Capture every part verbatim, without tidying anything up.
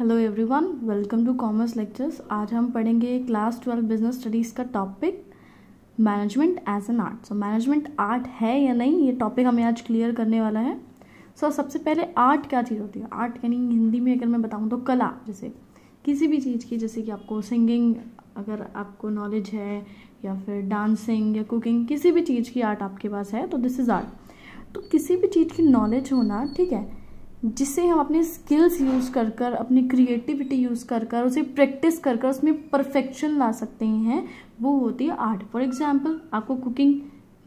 Hello everyone, welcome to commerce lectures. आज हम पढ़ेंगे क्लास ट्वेल्व बिजनेस स्टडीज़ का topic management as an art. So management art है या नहीं, ये टॉपिक हमें आज क्लियर करने वाला है। सो so, सबसे पहले आर्ट क्या चीज़ होती है। आर्ट यानी हिंदी में अगर मैं बताऊँ तो कला, जैसे किसी भी चीज़ की, जैसे कि आपको सिंगिंग अगर आपको नॉलेज है या फिर डांसिंग या कुकिंग, किसी भी चीज़ की आर्ट आपके पास है तो दिस इज़ आर्ट। तो किसी भी चीज़ की नॉलेज होना, ठीक है, जिससे हम अपने स्किल्स यूज़ कर कर अपनी क्रिएटिविटी यूज़ कर कर उसे प्रैक्टिस कर कर उसमें परफेक्शन ला सकते हैं, वो होती है आर्ट। फॉर एग्जांपल, आपको कुकिंग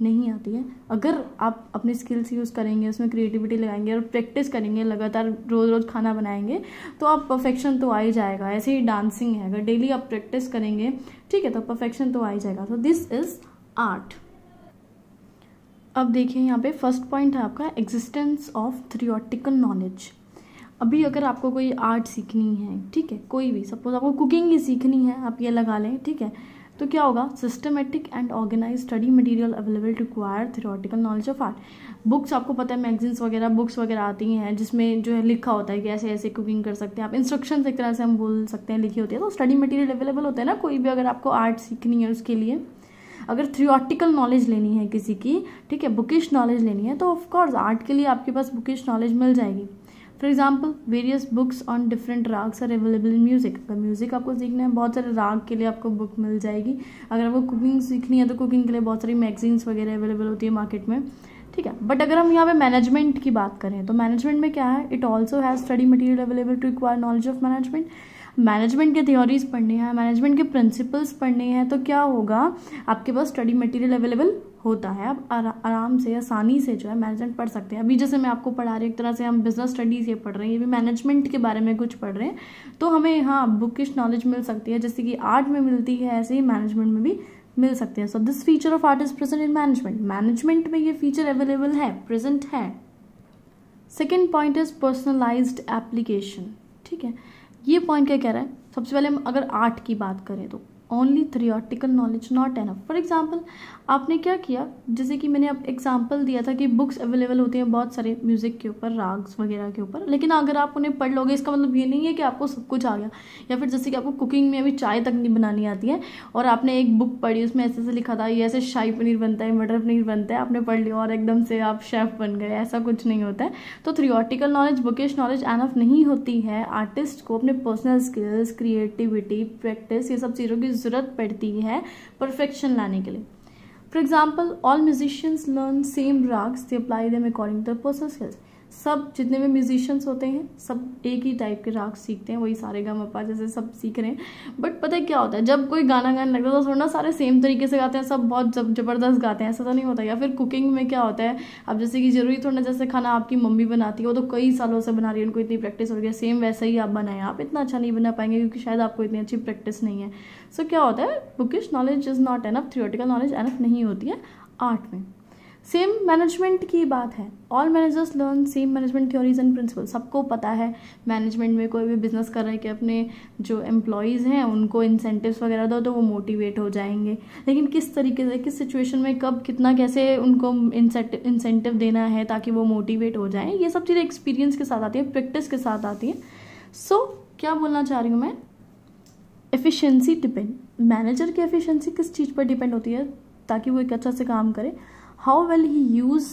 नहीं आती है, अगर आप अपने स्किल्स यूज़ करेंगे, उसमें क्रिएटिविटी लगाएंगे और प्रैक्टिस करेंगे, लगातार रोज़ रोज़ खाना बनाएंगे तो आप परफेक्शन तो आ ही जाएगा। ऐसे ही डांसिंग है, अगर डेली आप प्रैक्टिस करेंगे, ठीक है, तो परफेक्शन तो आ ही जाएगा। तो दिस इज़ आर्ट। अब देखिए यहाँ पे फर्स्ट पॉइंट है आपका एग्जिस्टेंस ऑफ थियोरेटिकल नॉलेज। अभी अगर आपको कोई आर्ट सीखनी है, ठीक है, कोई भी, सपोज आपको कुकिंग ही सीखनी है, आप ये लगा लें, ठीक है, तो क्या होगा, systematic and organise study material available require theoretical knowledge of art. Books, आपको पता है मैगजीन्स वगैरह, बुक्स वगैरह आती हैं जिसमें जो है लिखा होता है कि ऐसे ऐसे कुकिंग कर सकते हैं आप, इंस्ट्रक्शंस एक तरह से हम बोल सकते हैं लिखी होती है। तो स्टडी मटेरियल अवेलेबल होता है ना, कोई भी अगर आपको आर्ट सीखनी है उसके लिए। अगर थियोरेटिकल नॉलेज लेनी है किसी की, ठीक है, बुकिश नॉलेज लेनी है, तो ऑफकोर्स आर्ट के लिए आपके पास बुकिश नॉलेज मिल जाएगी। For example, various books on different ragas are available in music. अगर म्यूज़िक आपको सीखना है, बहुत सारे राग के लिए आपको बुक मिल जाएगी। अगर आपको कुकिंग सीखनी है तो कुकिंग के लिए बहुत सारी मैगजीन्स वगैरह अवेलेबल होती है मार्केट में, ठीक है। बट अगर हम यहाँ पे मैनेजमेंट की बात करें तो मैनेजमेंट में क्या है, it also has study material available to require knowledge of management. Management के थ्योरीज पढ़ने हैं, मैनेजमेंट के प्रिंसिपल्स पढ़ने हैं, तो क्या होगा, आपके पास स्टडी मटेरियल अवेलेबल होता है। आप आराम से, आसानी से जो है मैनेजमेंट पढ़ सकते हैं। अभी जैसे मैं आपको पढ़ा रही हूँ, एक तरह से हम बिजनेस स्टडीज़ ये पढ़ रहे हैं, ये भी मैनेजमेंट के बारे में कुछ पढ़ रहे हैं, तो हमें यहाँ बुकिश नॉलेज मिल सकती है, जैसे कि आर्ट में मिलती है, ऐसे ही मैनेजमेंट में भी मिल सकते हैं। So this feature of art is present in management. Management में ये फीचर अवेलेबल है, प्रेजेंट है। Second point is personalised application, ठीक है। ये पॉइंट क्या कह रहा है, सबसे पहले हम अगर आर्ट की बात करें तो only theoretical knowledge not enough. For example, आपने क्या किया, जैसे कि मैंने अब एग्जांपल दिया था कि बुक्स अवेलेबल होती हैं बहुत सारे म्यूज़िक के ऊपर, राग्स वगैरह के ऊपर, लेकिन अगर आप उन्हें पढ़ लोगे, इसका मतलब ये नहीं है कि आपको सब कुछ आ गया। या फिर जैसे कि आपको कुकिंग में अभी चाय तक नहीं बनानी आती है और आपने एक बुक पढ़ी, उसमें ऐसे ऐसे लिखा था ये ऐसे शाही पनीर बनता है, मटर पनीर बनता है, आपने पढ़ लिया और एकदम से आप शेफ़ बन गए, ऐसा कुछ नहीं होता है। तो theoretical knowledge, bookish knowledge enough नहीं होती है। आर्टिस्ट को अपने पर्सनल स्किल्स, क्रिएटिविटी, प्रैक्टिस, ये सब चीज़ों की जरूरत पड़ती है परफेक्शन लाने के लिए। For example, all musicians learn same ragas, they apply them according to personal skills. सब जितने भी म्यूजिशियंस होते हैं सब एक ही टाइप के राग सीखते हैं, वही सारे गा मपा जैसे सब सीख रहे हैं। बट पता है क्या होता है, जब कोई गाना गाने लगता है तो थोड़ा सारे सेम तरीके से गाते हैं, सब बहुत जब जबरदस्त गाते हैं, ऐसा तो नहीं होता। या फिर कुकिंग में क्या होता है, अब जैसे कि जरूरी थोड़ा, जैसे खाना आपकी मम्मी बनाती है, वो तो कई सालों से बना रही है, उनको इतनी प्रैक्टिस हो गई, सेम वैसा ही आप बनाएं, आप इतना अच्छा नहीं बना पाएंगे क्योंकि शायद आपको इतनी अच्छी प्रैक्टिस नहीं है। सो क्या होता है, bookish knowledge is not enough, theoretical knowledge enough नहीं होती है आर्ट में। सेम मैनेजमेंट की बात है, all managers learn same management theories and principle. सबको पता है मैनेजमेंट में, कोई भी बिजनेस कर रहा है, कि अपने जो एम्प्लॉयज़ हैं उनको इंसेंटिव्स वगैरह दो तो वो मोटिवेट हो जाएंगे, लेकिन किस तरीके से, किस सिचुएशन में, कब, कितना, कैसे उनको इंसेंटिव देना है ताकि वो मोटिवेट हो जाएं, ये सब चीज़ें एक्सपीरियंस के साथ आती है, प्रैक्टिस के साथ आती है। सो so, क्या बोलना चाह रही हूँ मैं, एफिशिएंसी डिपेंड, मैनेजर की एफिशिएंसी किस चीज़ पर डिपेंड होती है ताकि वो एक अच्छा से काम करे। How well he use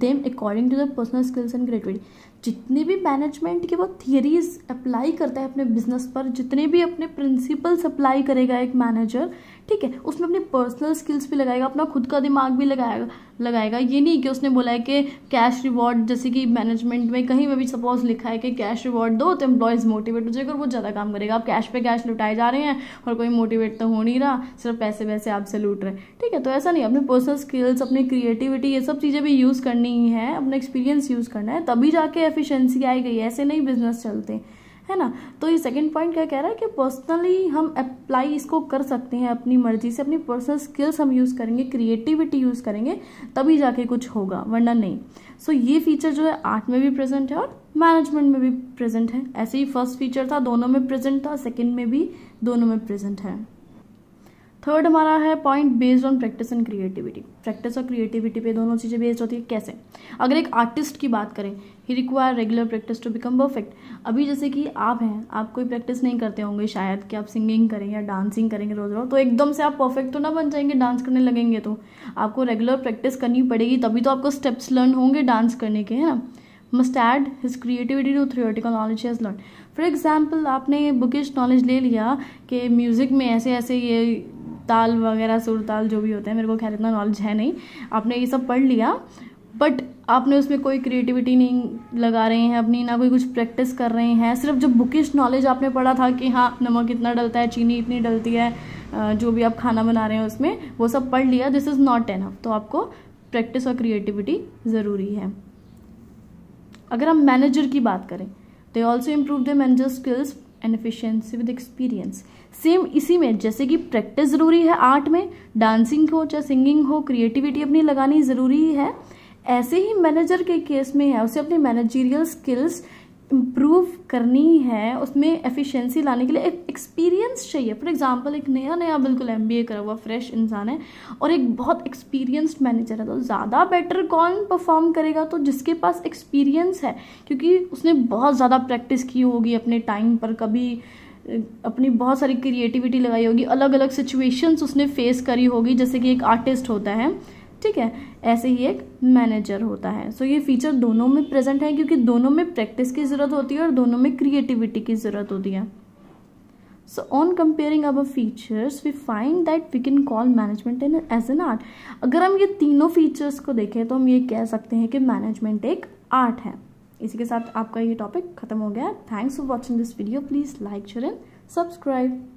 them according to the personal skills and creativity. जितने भी मैनेजमेंट के वो थियरीज अप्लाई करता है अपने बिजनेस पर, जितने भी अपने प्रिंसिपल्स अप्लाई करेगा एक मैनेजर, ठीक है, उसमें अपने पर्सनल स्किल्स भी लगाएगा, अपना खुद का दिमाग भी लगाएगा लगाएगा ये नहीं कि उसने बोला है कि कैश रिवॉर्ड, जैसे कि मैनेजमेंट में कहीं पर भी सपोज लिखा है कि कैश रिवॉर्ड दो तो एम्प्लॉयज़ मोटिवेट हो जाएगा और वो ज़्यादा काम करेगा। आप कैश पे कैश लुटाए जा रहे हैं और कोई मोटिवेट तो हो नहीं रहा, सिर्फ पैसे वैसे आपसे लूट रहे हैं, ठीक है। तो ऐसा नहीं, अपने पर्सनल स्किल्स, अपनी क्रिएटिविटी, ये सब चीज़ें भी यूज़ करनी है, अपना एक्सपीरियंस यूज़ करना है, तभी जाके एफिशिएंसी आएगी, ऐसे नहीं बिजनेस चलते, है ना। तो ये सेकंड पॉइंट क्या कह रहा है कि पर्सनली हम अप्लाई इसको कर सकते हैं अपनी मर्जी से, अपनी पर्सनल स्किल्स हम यूज़ करेंगे, क्रिएटिविटी यूज़ करेंगे, तभी जाके कुछ होगा, वरना नहीं। सो so, ये फीचर जो है आर्ट में भी प्रेजेंट है और मैनेजमेंट में भी प्रेजेंट है। ऐसे ही फर्स्ट फीचर था, दोनों में प्रेजेंट था, सेकेंड में भी दोनों में प्रेजेंट है। थर्ड हमारा है point based on practice and creativity. Practice और क्रिएटिविटी पे दोनों चीज़ें बेस्ड होती है। कैसे, अगर एक आर्टिस्ट की बात करें he require regular practice to become perfect. अभी जैसे कि आप हैं, आप कोई प्रैक्टिस नहीं करते होंगे शायद कि आप सिंगिंग करेंगे या डांसिंग करेंगे रोज़ रोज़, तो एकदम से आप परफेक्ट तो ना बन जाएंगे. डांस करने लगेंगे तो आपको रेगुलर प्रैक्टिस करनी पड़ेगी, तभी तो आपको स्टेप्स लर्न होंगे डांस करने के, है ना. Must add his creativity to theoretical knowledge has learn. For example आपने बुकिश नॉलेज ले लिया कि म्यूज़िक में ऐसे ऐसे ये ताल वगैरह सुर ताल जो भी होते हैं, मेरे को खैर इतना नॉलेज है नहीं, आपने ये सब पढ़ लिया बट आपने उसमें कोई क्रिएटिविटी नहीं लगा रहे हैं अपनी, ना कोई कुछ प्रैक्टिस कर रहे हैं. सिर्फ जो बुकिश नॉलेज आपने पढ़ा था कि हाँ नमक इतना डलता है, चीनी इतनी डलती है, जो भी आप खाना बना रहे हैं उसमें, वो सब पढ़ लिया, दिस इज़ नॉट एनफ. तो आपको प्रैक्टिस और क्रिएटिविटी ज़रूरी है. अगर हम मैनेजर की बात करें, they also improve the manager skills and efficiency with experience. Same इसी में जैसे कि प्रैक्टिस ज़रूरी है आर्ट में, डांसिंग हो चाहे सिंगिंग हो, क्रिएटिविटी अपनी लगानी ज़रूरी है, ऐसे ही मैनेजर के केस में है, उसे अपनी मैनेजरियल स्किल्स इम्प्रूव करनी है, उसमें एफिशिएंसी लाने के लिए एक एक्सपीरियंस चाहिए. फॉर एग्जांपल एक नया नया बिल्कुल एमबीए करा हुआ फ्रेश इंसान है और एक बहुत एक्सपीरियंस्ड मैनेजर है, तो ज़्यादा बेटर कौन परफॉर्म करेगा, तो जिसके पास एक्सपीरियंस है, क्योंकि उसने बहुत ज़्यादा प्रैक्टिस की होगी अपने टाइम पर, कभी अपनी बहुत सारी क्रिएटिविटी लगाई होगी, अलग अलग सिचुएशंस उसने फेस करी होगी, जैसे कि एक आर्टिस्ट होता है, ठीक है, ऐसे ही एक मैनेजर होता है. सो so, ये फीचर दोनों में प्रेजेंट है, क्योंकि दोनों में प्रैक्टिस की ज़रूरत होती है और दोनों में क्रिएटिविटी की ज़रूरत होती है. So on comparing our features we find that we can call management in as an art. अगर हम ये तीनों फीचर्स को देखें तो हम ये कह सकते हैं कि मैनेजमेंट एक आर्ट है. इसी के साथ आपका ये टॉपिक खत्म हो गया. Thanks for watching this video. Please like share and subscribe.